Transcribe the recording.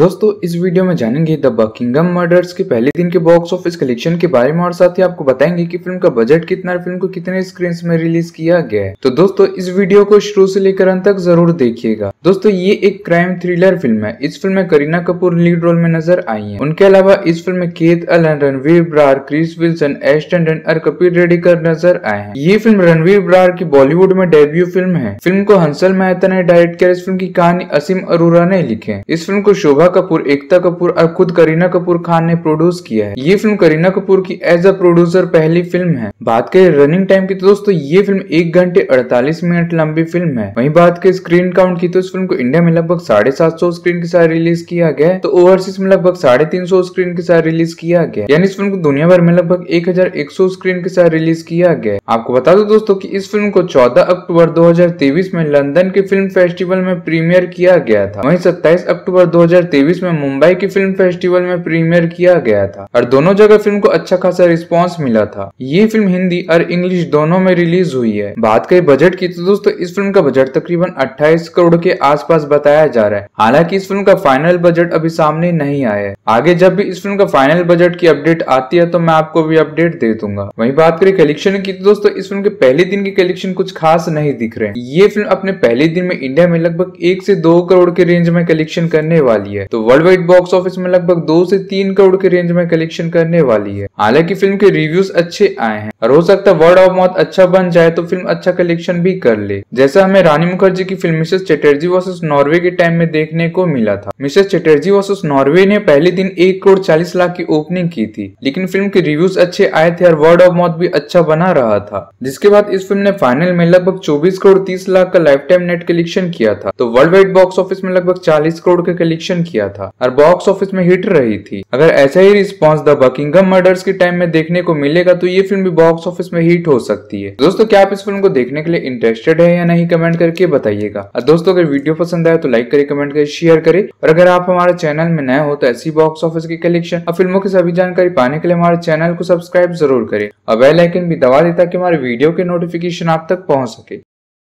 दोस्तों इस वीडियो में जानेंगे द बकिंघम मर्डर्स के पहले दिन के बॉक्स ऑफिस कलेक्शन के बारे में और साथ ही आपको बताएंगे कि फिल्म का बजट कितना, फिल्म को कितने स्क्रीन्स में रिलीज किया गया है। तो दोस्तों इस वीडियो को शुरू से लेकर अंत तक जरूर देखिएगा। दोस्तों ये एक क्राइम थ्रिलर फिल्म है। इस फिल्म में करीना कपूर लीड रोल में नजर आई है। उनके अलावा इस फिल्म में Keith Allen, Ranveer Brar, Chris Wilson, Ashton Dunn और कपिल रेडिकर नजर आए हैं। ये फिल्म रणवीर ब्रार की बॉलीवुड में डेब्यू फिल्म है। फिल्म को हंसल मेहता ने डायरेक्ट किया। इस फिल्म की कहानी असीम अरोरा ने लिखी है। इस फिल्म को शोभा कपूर, एकता कपूर और खुद करीना कपूर खान ने प्रोड्यूस किया है। ये फिल्म करीना कपूर की एज अ प्रोड्यूसर पहली फिल्म है। बात करें रनिंग टाइम की तो दोस्तों ये फिल्म 1 घंटे 48 मिनट लंबी फिल्म है। वहीं बात करें स्क्रीन काउंट की तो इस फिल्म को इंडिया में लगभग 750 स्क्रीन के साथ रिलीज किया गया, तो ओवरसीज में लगभग 350 स्क्रीन के साथ रिलीज किया गया, यानी इस फिल्म को दुनिया भर में लगभग 1100 स्क्रीन के साथ रिलीज किया गया। आपको बता दो दोस्तों की इस फिल्म को 14 अक्टूबर 2023 में लंदन के फिल्म फेस्टिवल में प्रीमियर किया गया था। वहीं 27 अक्टूबर 2023 में मुंबई के फिल्म फेस्टिवल में प्रीमियर किया गया था और दोनों जगह फिल्म को अच्छा खासा रिस्पांस मिला था। ये फिल्म हिंदी और इंग्लिश दोनों में रिलीज हुई है। बात करें बजट की तो दोस्तों इस फिल्म का बजट तकरीबन 28 करोड़ के आसपास बताया जा रहा है। हालांकि इस फिल्म का फाइनल बजट अभी सामने नहीं आया है। आगे जब भी इस फिल्म का फाइनल बजट की अपडेट आती है तो मैं आपको भी अपडेट दे दूंगा। वही बात करें कलेक्शन की तो दोस्तों इस फिल्म के पहले दिन के कलेक्शन कुछ खास नहीं दिख रहे। ये फिल्म अपने पहले दिन में इंडिया में लगभग 1 से 2 करोड़ के रेंज में कलेक्शन करने वाली है, तो वर्ल्ड वाइड बॉक्स ऑफिस में लगभग 2 से 3 करोड़ के रेंज में कलेक्शन करने वाली है। हालांकि फिल्म के रिव्यूज अच्छे आए हैं और हो सकता है वर्ड ऑफ माउथ अच्छा बन जाए तो फिल्म अच्छा कलेक्शन भी कर ले, जैसा हमें रानी मुखर्जी की film Mrs Chatterjee versus Norway के टाइम में देखने को मिला था। मिसेस चटर्जी वर्सेस नॉर्वे ने पहले दिन 1 करोड़ 40 लाख की ओपनिंग की थी, लेकिन फिल्म के रिव्यूज अच्छे आए थे और वर्ड ऑफ माउथ भी अच्छा बना रहा था। जिसके बाद इस फिल्म ने फाइनल में लगभग 24 करोड़ 30 लाख का लाइफ टाइम नेट कलेक्शन किया था, तो वर्ल्ड वाइड बॉक्स ऑफिस में लगभग 40 करोड़ का कलेक्शन किया था और बॉक्स ऑफिस में हिट रही थी। अगर ऐसा ही रिस्पांस द बकिंघम मर्डर्स के टाइम में देखने को मिलेगा तो ये फिल्म भी बॉक्स ऑफिस में हिट हो सकती है। दोस्तों क्या आप इस फिल्म को देखने के लिए इंटरेस्टेड है या नहीं, कमेंट करके बताइएगा। और दोस्तों अगर वीडियो पसंद आए तो लाइक करें, कमेंट करें, शेयर करें और अगर आप हमारे चैनल में नए हो तो ऐसी बॉक्स ऑफिस की कलेक्शन और फिल्मों की सभी जानकारी पाने के लिए हमारे चैनल को सब्सक्राइब जरूर करें और बेल आइकन भी दबा दें ताकि हमारे वीडियो के नोटिफिकेशन आप तक पहुँच सके।